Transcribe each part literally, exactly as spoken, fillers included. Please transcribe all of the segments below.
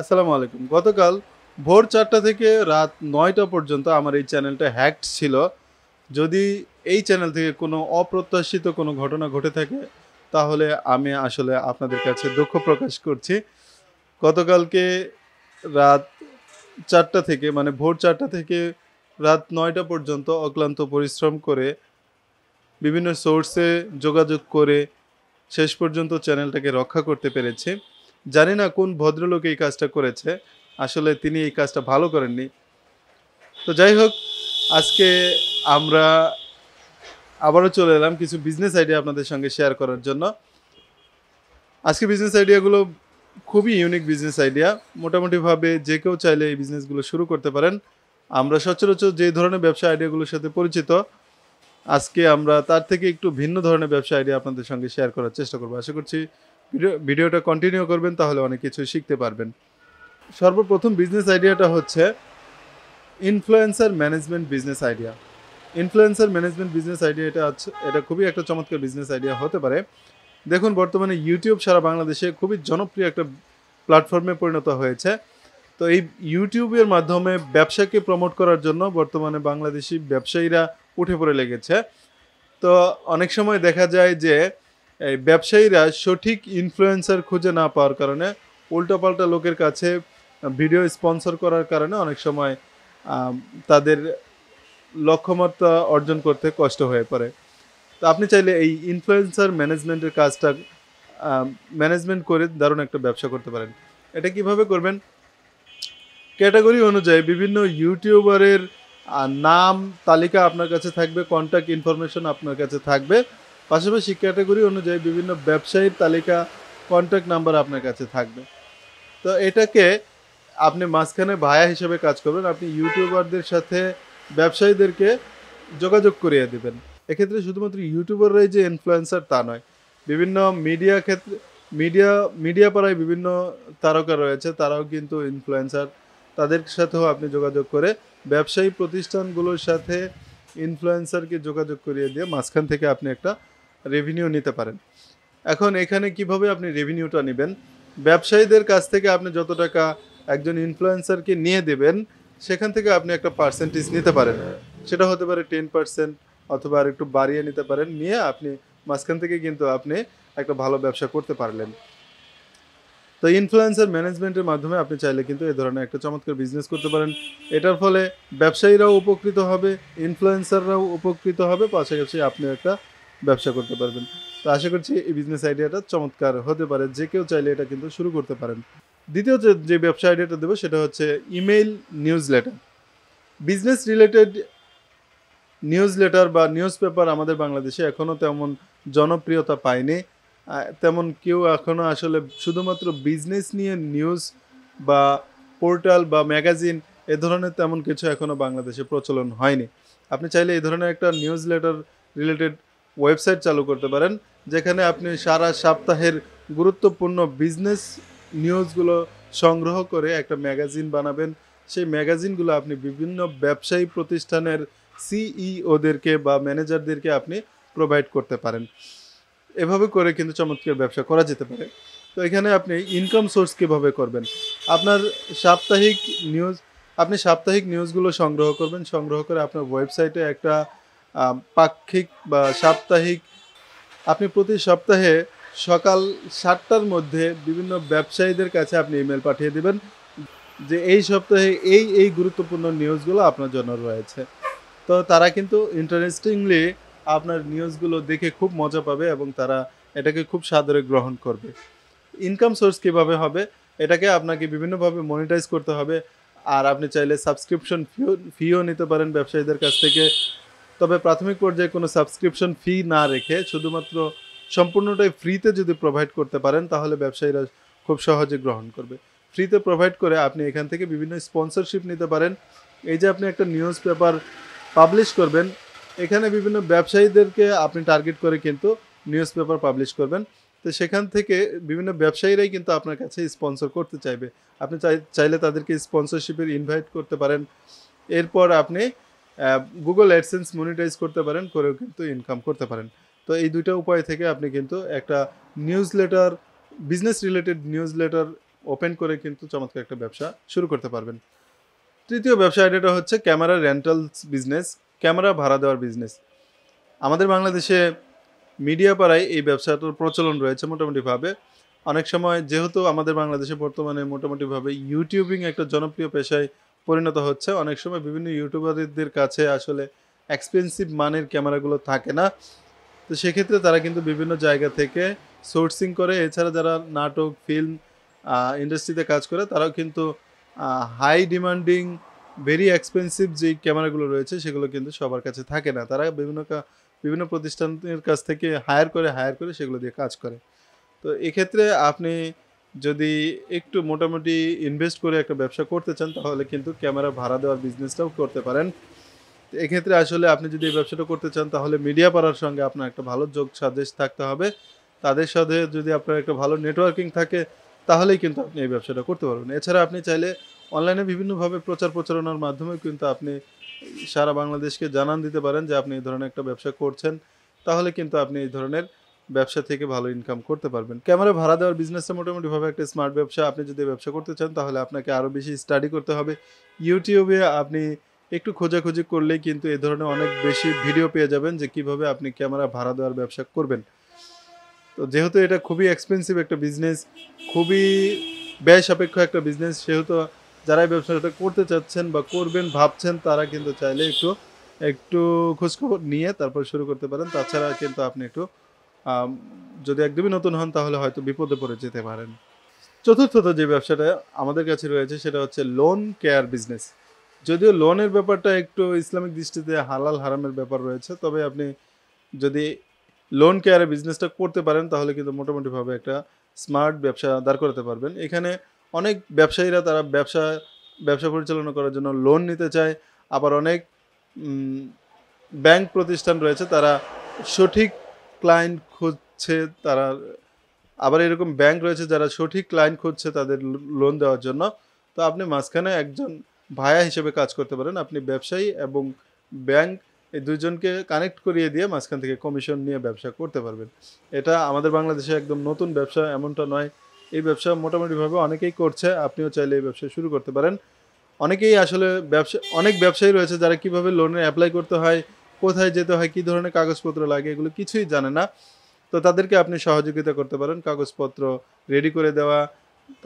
আসসালামু আলাইকুম। গতকাল ভোর চারটা থেকে রাত নয়টা পর্যন্ত আমার এই চ্যানেলটা হ্যাকড ছিল। যদি এই চ্যানেল থেকে কোনো অপ্রত্যাশিত কোনো ঘটনা ঘটে থাকে তাহলে আমি আসলে আপনাদের কাছে দুঃখ প্রকাশ করছি। গতকালকে রাত চারটা থেকে মানে ভোর চারটা থেকে রাত নয়টা পর্যন্ত অক্লান্ত পরিশ্রম করে বিভিন্ন সোর্সে যোগাযোগ করে শেষ পর্যন্ত চ্যানেলটাকে রক্ষা করতে পেরেছি। জানি না কোন ভদ্রলোক এই কাজটা করেছে, আসলে তিনি এই কাজটা ভালো করেননি। তো যাই হোক, আজকে আমরা আবারও চলে এলাম কিছু বিজনেস আইডিয়া আপনাদের সঙ্গে শেয়ার করার জন্য। আজকে বিজনেস আইডিয়াগুলো খুবই ইউনিক বিজনেস আইডিয়া। মোটামুটিভাবে যে কেউ চাইলে এই বিজনেসগুলো শুরু করতে পারেন। আমরা সচরাচর যে ধরনের ব্যবসা আইডিয়াগুলোর সাথে পরিচিত, আজকে আমরা তার থেকে একটু ভিন্ন ধরনের ব্যবসা আইডিয়া আপনাদের সঙ্গে শেয়ার করার চেষ্টা করবো। আশা করছি ভিডিওটা কন্টিনিউ করবেন, তাহলে অনেক কিছু শিখতে পারবেন। সর্বপ্রথম বিজনেস আইডিয়াটা হচ্ছে influencer management business idea. Influencer management business idea এটা এটা খুবই একটা চমৎকার বিজনেস আইডিয়া হতে পারে। দেখুন, বর্তমানে ইউটিউব সারা বাংলাদেশে খুবই জনপ্রিয় একটা প্ল্যাটফর্মে পরিণত হয়েছে। তো এই ইউটিউবের মাধ্যমে ব্যবসাকে প্রমোট করার জন্য বর্তমানে বাংলাদেশি ব্যবসায়ীরা উঠে পড়ে লেগেছে। তো অনেক সময় দেখা যায় যে এই ব্যবসায়ীরা সঠিক ইনফ্লুয়েন্সার খুঁজে না পাওয়ার কারণে উল্টাপাল্টা লোকের কাছে ভিডিও স্পন্সর করার কারণে অনেক সময় তাদের লক্ষ্যমাত্রা অর্জন করতে কষ্ট হয়ে পড়ে। তো আপনি চাইলে এই ইনফ্লুয়েন্সার ম্যানেজমেন্টের কাজটা ম্যানেজমেন্ট করে দারুণ একটা ব্যবসা করতে পারেন। এটা কিভাবে করবেন? ক্যাটাগরি অনুযায়ী বিভিন্ন ইউটিউবারের নাম তালিকা আপনার কাছে থাকবে, কন্ট্যাক্ট ইনফরমেশন আপনার কাছে থাকবে, পাশাপাশি ক্যাটাগরি অনুযায়ী বিভিন্ন ব্যবসায়ীর তালিকা, কন্ট্যাক্ট নাম্বার আপনার কাছে থাকবে। তো এটাকে আপনি মাঝখানে ভায়া হিসেবে কাজ করবেন। আপনি ইউটিউবারদের সাথে ব্যবসায়ীদেরকে যোগাযোগ করিয়ে দেবেন। এক্ষেত্রে শুধুমাত্র ইউটিউবাররাই যে ইনফ্লুয়েন্সার তা নয়, বিভিন্ন মিডিয়া ক্ষেত্রে মিডিয়া মিডিয়া পাড়ায় বিভিন্ন তারকা রয়েছে, তারাও কিন্তু ইনফ্লুয়েন্সার। তাদের সাথেও আপনি যোগাযোগ করে ব্যবসায়ী প্রতিষ্ঠানগুলোর সাথে ইনফ্লুয়েন্সারকে যোগাযোগ করিয়ে দিয়ে মাঝখান থেকে আপনি একটা রেভিনিউ নিতে পারেন। এখন এখানে কিভাবে আপনি রেভিনিউটা নেবেন? ব্যবসায়ীদের কাছ থেকে আপনি যত টাকা একজন ইনফ্লুয়েন্সারকে নিয়ে দেবেন সেখান থেকে আপনি একটা পার্সেন্টেজ নিতে পারেন। সেটা হতে পারে টেন পার্সেন্ট অথবা আর একটু বাড়িয়ে নিতে পারেন। নিয়ে আপনি মাঝখান থেকে কিন্তু আপনি একটা ভালো ব্যবসা করতে পারলেন। তো ইনফ্লুয়েন্সার ম্যানেজমেন্টের মাধ্যমে আপনি চাইলে কিন্তু এই ধরনের একটা চমৎকার বিজনেস করতে পারেন। এটার ফলে ব্যবসায়ীরাও উপকৃত হবে, ইনফ্লুয়েন্সাররাও উপকৃত হবে, পাশাপাশি আপনি একটা ব্যবসা করতে পারবেন। তো আশা করছি এই বিজনেস আইডিয়াটা চমৎকার হতে পারে, যে কেউ চাইলে এটা কিন্তু শুরু করতে পারেন। দ্বিতীয় যে ব্যবসা আইডিয়াটা দেবো সেটা হচ্ছে email newsletter. Business related newsletter বা নিউজ পেপার আমাদের বাংলাদেশে এখনও তেমন জনপ্রিয়তা পায়নি। তেমন কেউ এখনও আসলে শুধুমাত্র বিজনেস নিয়ে নিউজ বা পোর্টাল বা ম্যাগাজিন এ ধরনের তেমন কিছু এখনও বাংলাদেশে প্রচলন হয়নি। আপনি চাইলে এই ধরনের একটা নিউজ লেটার রিলেটেড ওয়েবসাইট চালু করতে পারেন, যেখানে আপনি সারা সপ্তাহের গুরুত্বপূর্ণ বিজনেস নিউজগুলো সংগ্রহ করে একটা ম্যাগাজিন বানাবেন। সেই ম্যাগাজিনগুলো আপনি বিভিন্ন ব্যবসায়ী প্রতিষ্ঠানের সিইওদেরকে বা ম্যানেজারদেরকে আপনি প্রোভাইড করতে পারেন। এভাবে করে কিন্তু চমৎকার ব্যবসা করা যেতে পারে। তো এখানে আপনি ইনকাম সোর্স কীভাবে করবেন? আপনার সাপ্তাহিক নিউজ আপনি সাপ্তাহিক নিউজগুলো সংগ্রহ করবেন। সংগ্রহ করে আপনার ওয়েবসাইটে একটা পাক্ষিক বা সাপ্তাহিক আপনি প্রতি সপ্তাহে সকাল সাতটার মধ্যে বিভিন্ন ব্যবসায়ীদের কাছে আপনি ইমেল পাঠিয়ে দেবেন যে এই সপ্তাহে এই এই গুরুত্বপূর্ণ নিউজগুলো আপনার জন্য রয়েছে। তো তারা কিন্তু ইন্টারেস্টিংলি আপনার নিউজগুলো দেখে খুব মজা পাবে এবং তারা এটাকে খুব সাদরে গ্রহণ করবে। ইনকাম সোর্স কীভাবে হবে? এটাকে আপনাকে বিভিন্নভাবে মনিটাইজ করতে হবে। আর আপনি চাইলে সাবস্ক্রিপশন ফিও ফিও নিতে পারেন ব্যবসায়ীদের কাছ থেকে। তবে প্রাথমিক পর্যায়ে কোনো সাবস্ক্রিপশন ফি না রেখে শুধুমাত্র সম্পূর্ণটাই ফ্রিতে যদি প্রোভাইড করতে পারেন তাহলে ব্যবসায়ীরা খুব সহজে গ্রহণ করবে। ফ্রিতে প্রোভাইড করে আপনি এখান থেকে বিভিন্ন স্পন্সরশিপ নিতে পারেন। এই যে আপনি একটা নিউজ পেপার পাবলিশ করবেন, এখানে বিভিন্ন ব্যবসায়ীদেরকে আপনি টার্গেট করে কিন্তু নিউজ পেপার পাবলিশ করবেন। তো সেখান থেকে বিভিন্ন ব্যবসায়ীরাই কিন্তু আপনার কাছে স্পন্সর করতে চাইবে। আপনি চাইলে তাদেরকে স্পন্সরশিপের ইনভাইট করতে পারেন। এরপর আপনি গুগল অ্যাডসেন্স মনিটাইজ করতে পারেন, করেও কিন্তু ইনকাম করতে পারেন। তো এই দুইটা উপায় থেকে আপনি কিন্তু একটা newsletter, business related newsletter open करे किन्तु चमत्कार एक व्यवसा शुरू करते पारबेन। तृतीय व्यवसा आइडियाटा हच्छे कैमरा रेंटाल्स बिजनेस, कैमरा भाड़ा देवार बिजनेस। आमादेर बांग्लादेशे मीडिया पाड़ाय एई व्यवसाटार प्रचलन रयेछे मोटामुटिभावे। अनेक समय जेहेतु आमादेर बांग्लादेशे बर्तमाने मोटामुटिभावे यूट्यूबिंग एकटा जनप्रिय पेशाय परिणत हच्छे, अनेक समय विभिन्न यूट्यूबारदेर काछे आसले एक्सपेन्सिव मानेर क्यामेरागुलो थाके ना, तो सेई क्षेत्रे तारा किन्तु विभिन्न जायगा थेके सोर्सिंग करे। एछाड़ा जारा नाटक फिल्म इंडस्ट्रीते काज करे ताराओ किन्तु हाई डिमांडिंग भेरि एक्सपेन्सिव जे क्यामेरागुलो रयेछे सेगुलो किन्तु सबार काछे थाके ना, तारा विभिन्न विभिन्न प्रतिष्ठानेर काछ थेके हायर करे हायर करे सेगुलो दिये काज करे। तो एई क्षेत्रे आपनि যদি একটু মোটামুটি ইনভেস্ট করে একটা ব্যবসা করতে চান তাহলে কিন্তু ক্যামেরা ভাড়া দেওয়ার বিজনেসটাও করতে পারেন। এই ক্ষেত্রে আসলে আপনি যদি এই ব্যবসাটা করতে চান তাহলে মিডিয়া পাড়ার সঙ্গে আপনার একটা ভালো যোগ সাজেশ থাকতে হবে, তাদের সাথে যদি আপনার একটা ভালো নেটওয়ার্কিং থাকে তাহলেই কিন্তু আপনি এই ব্যবসাটা করতে পারবেন। এছাড়া আপনি চাইলে অনলাইনে বিভিন্নভাবে প্রচার প্রচারণার মাধ্যমে কিন্তু আপনি সারা বাংলাদেশকে জানান দিতে পারেন যে আপনি এই ধরনের একটা ব্যবসা করছেন, তাহলে কিন্তু আপনি এই ধরনের ব্যবসা থেকে ভালো ইনকাম করতে পারবেন। ক্যামেরা ভাড়া দেওয়ার বিজনেসটা মোটামুটি ভাবে একটা স্মার্ট ব্যবসা। আপনি যদি ব্যবসা করতে চান তাহলে আপনাকে আরও বেশি স্টাডি করতে হবে। ইউটিউবে আপনি একটু খোঁজাখুঁজি করলেই কিন্তু এই ধরনের অনেক বেশি ভিডিও পেয়ে যাবেন যে কিভাবে আপনি ক্যামেরা ভাড়া দেওয়ার ব্যবসা করবেন। তো যেহেতু এটা খুবই এক্সপেন্সিভ একটা বিজনেস, খুবই ব্যয় সাপেক্ষ একটা বিজনেস, সেহেতু যারা এই ব্যবসাটা করতে চাচ্ছেন বা করবেন ভাবছেন তারা কিন্তু চাইলে একটু একটু খোঁজখবর নিয়ে তারপর শুরু করতে পারেন। তাছাড়া কিন্তু আপনি একটু যদি একদমই নতুন হন তাহলে হয়তো বিপদে পড়ে যেতে পারেন। চতুর্থত যে ব্যবসাটা আমাদের কাছে রয়েছে সেটা হচ্ছে লোন কেয়ার বিজনেস। যদিও লোনের ব্যাপারটা একটু ইসলামিক দৃষ্টিতে হালাল হারামের ব্যাপার রয়েছে, তবে আপনি যদি লোন কেয়ারের বিজনেসটা করতে পারেন তাহলে কিন্তু মোটামুটিভাবে একটা স্মার্ট ব্যবসা দাঁড় করাতে পারবেন। এখানে অনেক ব্যবসায়ীরা তারা ব্যবসা ব্যবসা পরিচালনা করার জন্য লোন নিতে চায়, আবার অনেক ব্যাংক প্রতিষ্ঠান রয়েছে তারা সঠিক ক্লায়েন্ট খুঁজছে, তারা আবার এরকম ব্যাংক রয়েছে যারা সঠিক ক্লায়েন্ট খুঁজছে তাদের লোন দেওয়ার জন্য। তো আপনি মাঝখানে একজন ভায়া হিসেবে কাজ করতে পারেন, আপনি ব্যবসায়ী এবং ব্যাংক এই দুজনকে কানেক্ট করিয়ে দিয়ে মাঝখান থেকে কমিশন নিয়ে ব্যবসা করতে পারবেন। এটা আমাদের বাংলাদেশে একদম নতুন ব্যবসা এমনটা নয়, এই ব্যবসা মোটামুটিভাবে অনেকেই করছে, আপনিও চাইলে এই ব্যবসা শুরু করতে পারেন। অনেকেই আসলে ব্যবসা অনেক ব্যবসায়ী রয়েছে যারা কীভাবে লোনে অ্যাপ্লাই করতে হয়, কোথায় যেতে হয়, কী ধরনের কাগজপত্র লাগে এগুলো কিছুই জানে না, তো তাদেরকে আপনি সহযোগিতা করতে পারেন। কাগজপত্র রেডি করে দেওয়া,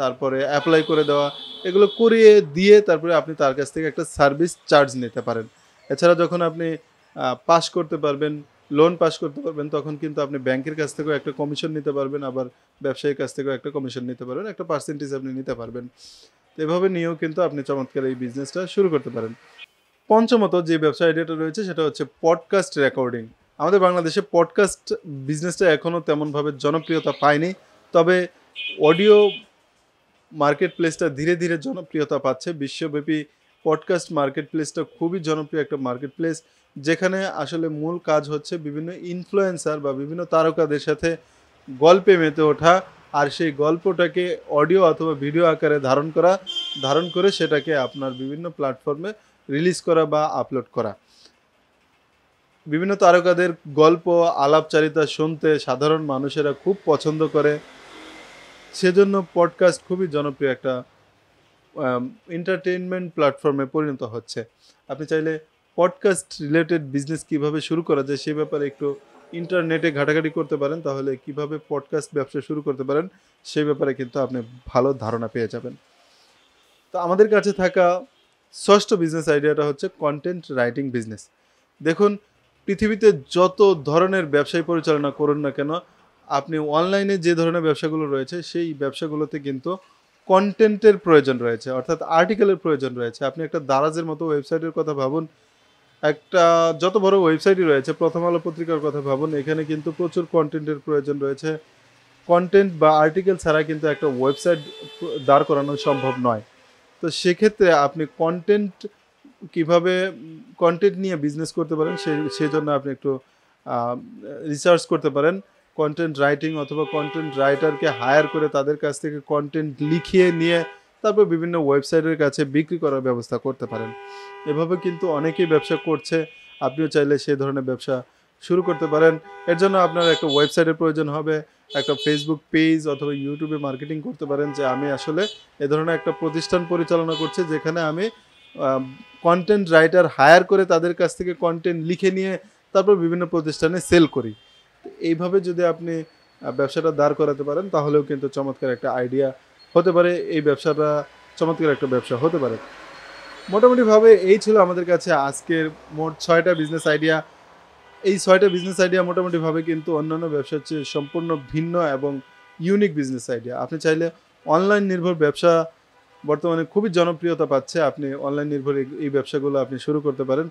তারপরে অ্যাপ্লাই করে দেওয়া, এগুলো করিয়ে দিয়ে তারপরে আপনি তার কাছ থেকে একটা সার্ভিস চার্জ নিতে পারেন। এছাড়া যখন আপনি পাস করতে পারবেন, লোন পাস করতে পারবেন, তখন কিন্তু আপনি ব্যাংকের কাছ থেকেও একটা কমিশন নিতে পারবেন, আবার ব্যবসায়ীর কাছ থেকেও একটা কমিশন নিতে পারবেন, একটা পার্সেন্টেজ আপনি নিতে পারবেন। তো এভাবে নিয়েও কিন্তু আপনি চমৎকার এই বিজনেসটা শুরু করতে পারেন। পঞ্চমত যে ব্যবসা আইডিয়াটা রয়েছে সেটা হচ্ছে পডকাস্ট রেকর্ডিং। আমাদের বাংলাদেশে পডকাস্ট বিজনেসটা এখনও তেমনভাবে জনপ্রিয়তা পায়নি, তবে অডিও মার্কেট প্লেসটা ধীরে ধীরে জনপ্রিয়তা পাচ্ছে। বিশ্বব্যাপী পডকাস্ট মার্কেট প্লেসটা খুবই জনপ্রিয় একটা মার্কেট প্লেস, যেখানে আসলে মূল কাজ হচ্ছে বিভিন্ন ইনফ্লুয়েন্সার বা বিভিন্ন তারকাদের সাথে গল্পে মেতে ওঠা, আর সেই গল্পটাকে অডিও অথবা ভিডিও আকারে ধারণ করা, ধারণ করে সেটাকে আপনার বিভিন্ন প্ল্যাটফর্মে রিলিজ করা বা আপলোড করা। বিভিন্ন তারকাদের গল্প আলাপচারিতা শুনতে সাধারণ মানুষেরা খুব পছন্দ করে, সেজন্য পডকাস্ট খুবই জনপ্রিয় একটা এন্টারটেইনমেন্ট প্ল্যাটফর্মে পরিণত হচ্ছে। আপনি চাইলে পডকাস্ট রিলেটেড বিজনেস কিভাবে শুরু করা যায় সে ব্যাপারে একটু ইন্টারনেটে ঘাটাঘাটি করতে পারেন, তাহলে কিভাবে পডকাস্ট ব্যবসা শুরু করতে পারেন সে ব্যাপারে কিন্তু আপনি ভালো ধারণা পেয়ে যাবেন। তো আমাদের কাছে থাকা ষষ্ঠ বিজনেস আইডিয়াটা হচ্ছে কন্টেন্ট রাইটিং বিজনেস। দেখুন, পৃথিবীতে যত ধরনের ব্যবসায় পরিচালনা করুন না কেন, আপনি অনলাইনে যে ধরনের ব্যবসাগুলো রয়েছে সেই ব্যবসাগুলোতে কিন্তু কন্টেন্টের প্রয়োজন রয়েছে, অর্থাৎ আর্টিকেলের প্রয়োজন রয়েছে। আপনি একটা দারাজের মতো ওয়েবসাইটের কথা ভাবুন, একটা যত বড় ওয়েবসাইটই রয়েছে, প্রথম আলো পত্রিকার কথা ভাবুন, এখানে কিন্তু প্রচুর কন্টেন্টের প্রয়োজন রয়েছে। কন্টেন্ট বা আর্টিকেল ছাড়া কিন্তু একটা ওয়েবসাইট দাঁড় করানো সম্ভব নয়। তো সেক্ষেত্রে আপনি কন্টেন্ট কীভাবে কন্টেন্ট নিয়ে বিজনেস করতে পারেন সে সেজন্য আপনি একটু রিসার্চ করতে পারেন। কন্টেন্ট রাইটিং অথবা কন্টেন্ট রাইটারকে হায়ার করে তাদের কাছ থেকে কন্টেন্ট লিখিয়ে নিয়ে তারপর বিভিন্ন ওয়েবসাইটের কাছে বিক্রি করার ব্যবস্থা করতে পারেন। এভাবে কিন্তু অনেকেই ব্যবসা করছে, আপনিও চাইলে সেই ধরনের ব্যবসা शुरू करते পারেন। এর জন্য আপনার একটা ওয়েবসাইটের প্রয়োজন হবে, একটা ফেসবুক পেজ অথবা ইউটিউবে মার্কেটিং করতে পারেন যে আমি আসলে এই ধরনের একটা প্রতিষ্ঠান পরিচালনা করছি যেখানে আমি কন্টেন্ট রাইটার হায়ার করে তাদের কাছ থেকে কন্টেন্ট লিখে নিয়ে তারপর বিভিন্ন প্রতিষ্ঠানে সেল করি। এইভাবে যদি আপনি ব্যবসাটা দাঁড় করাতে পারেন তাহলেও কিন্তু চমৎকার একটা আইডিয়া হতে পারে, এই ব্যবসাটা চমৎকার একটা ব্যবসা হতে পারে। মোটামুটিভাবে এই ছিল আমাদের কাছে আজকের মোট ছয়টা বিজনেস আইডিয়া। এই ছয়টা বিজনেস আইডিয়া মোটামুটিভাবে কিন্তু অন্যান্য ব্যবসার চেয়ে সম্পূর্ণ ভিন্ন এবং ইউনিক বিজনেস আইডিয়া। আপনি চাইলে অনলাইন নির্ভর ব্যবসা বর্তমানে খুবই জনপ্রিয়তা পাচ্ছে, আপনি অনলাইন নির্ভর এই ব্যবসাগুলো আপনি শুরু করতে পারেন।